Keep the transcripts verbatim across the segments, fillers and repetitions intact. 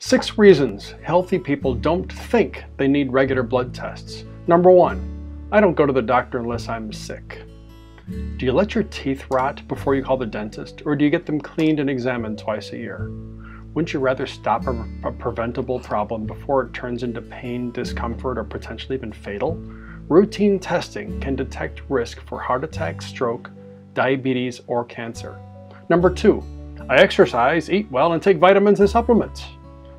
Six reasons healthy people don't think they need regular blood tests. Number one, I don't go to the doctor unless I'm sick. Do you let your teeth rot before you call the dentist, or do you get them cleaned and examined twice a year? Wouldn't you rather stop a, a preventable problem before it turns into pain, discomfort, or potentially even fatal? Routine testing can detect risk for heart attack, stroke, diabetes, or cancer. Number two, I exercise, eat well, and take vitamins and supplements.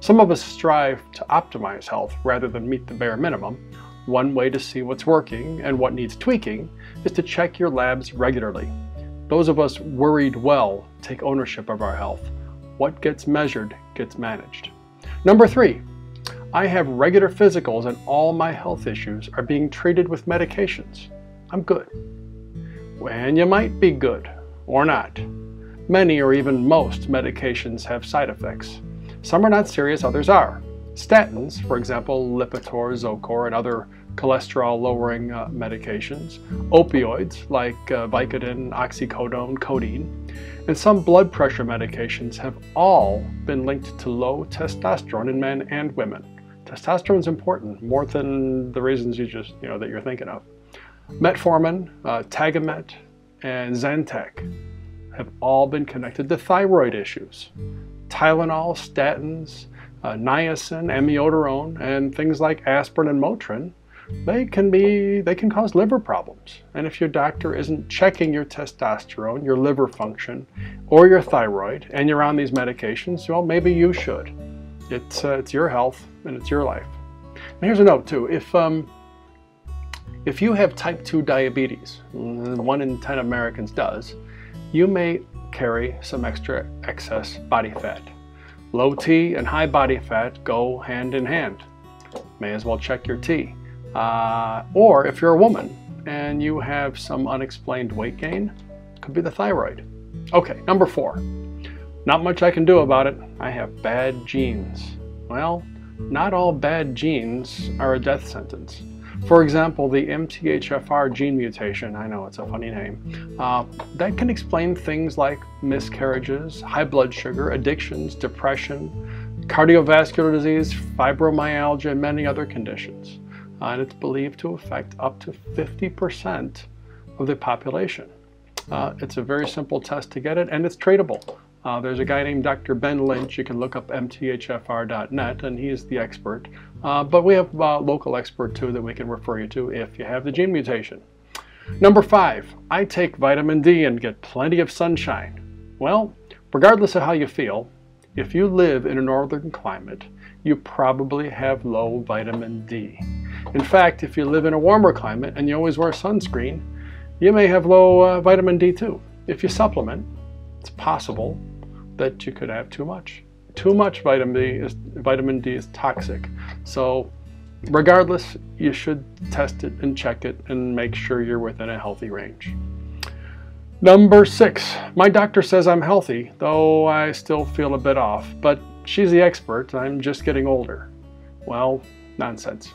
Some of us strive to optimize health rather than meet the bare minimum. One way to see what's working and what needs tweaking is to check your labs regularly. Those of us worried well take ownership of our health. What gets measured gets managed. Number three, I have regular physicals and all my health issues are being treated with medications. I'm good. And you might be good or not. Many or even most medications have side effects. Some are not serious, others are. Statins, for example, Lipitor, Zocor, and other cholesterol-lowering uh, medications, opioids like uh, Vicodin, Oxycodone, Codeine, and some blood pressure medications have all been linked to low testosterone in men and women. Testosterone is important, more than the reasons you just, you know, that you're thinking of. Metformin, uh, Tagamet, and Zantac have all been connected to thyroid issues. Tylenol, statins, Uh, niacin, amiodarone, and things like aspirin and Motrin, they can be, they can cause liver problems. And if your doctor isn't checking your testosterone, your liver function, or your thyroid, and you're on these medications, well, maybe you should. It's, uh, it's your health and it's your life. And here's a note too, if, um, if you have type two diabetes, one in ten Americans does, you may carry some extra excess body fat. Low T and high body fat go hand in hand. May as well check your T. Uh, or if you're a woman and you have some unexplained weight gain, could be the thyroid. Okay, number four. Not much I can do about it. I have bad genes. Well, not all bad genes are a death sentence. For example, the M T H F R gene mutation, I know it's a funny name, uh, that can explain things like miscarriages, high blood sugar, addictions, depression, cardiovascular disease, fibromyalgia, and many other conditions. Uh, and it's believed to affect up to fifty percent of the population. Uh, it's a very simple test to get it, and it's treatable. Uh, there's a guy named Doctor Ben Lynch. You can look up M T H F R dot net, and he's the expert. Uh, but we have a uh, local expert, too, that we can refer you to if you have the gene mutation. Number five, I take vitamin D and get plenty of sunshine. Well, regardless of how you feel, if you live in a northern climate, you probably have low vitamin D. In fact, if you live in a warmer climate and you always wear sunscreen, you may have low uh, vitamin D, too. If you supplement, it's possible that you could have too much. Too much vitamin D is, vitamin D is toxic. So regardless, you should test it and check it and make sure you're within a healthy range. Number six, my doctor says I'm healthy, though I still feel a bit off, but she's the expert, I'm just getting older. Well, nonsense.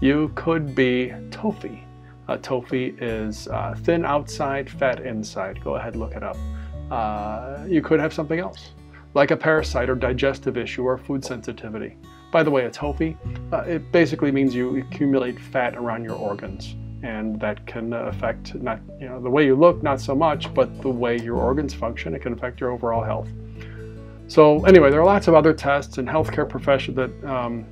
You could be TOFI. Uh, TOFI is uh, thin outside, fat inside. Go ahead, look it up. Uh, you could have something else, like a parasite or digestive issue or food sensitivity. By the way, a TOFI, uh, it basically means you accumulate fat around your organs, and that can affect not, you know, the way you look, not so much, but the way your organs function. It can affect your overall health. So anyway, there are lots of other tests and healthcare profession that um,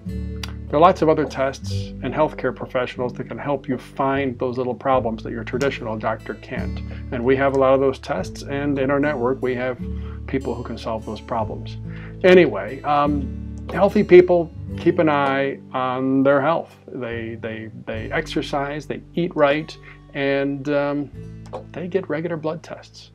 there are lots of other tests and healthcare professionals that can help you find those little problems that your traditional doctor can't. And we have a lot of those tests, and in our network, we have people who can solve those problems. Anyway, um, healthy people keep an eye on their health. They, they, they exercise, they eat right, and um, they get regular blood tests.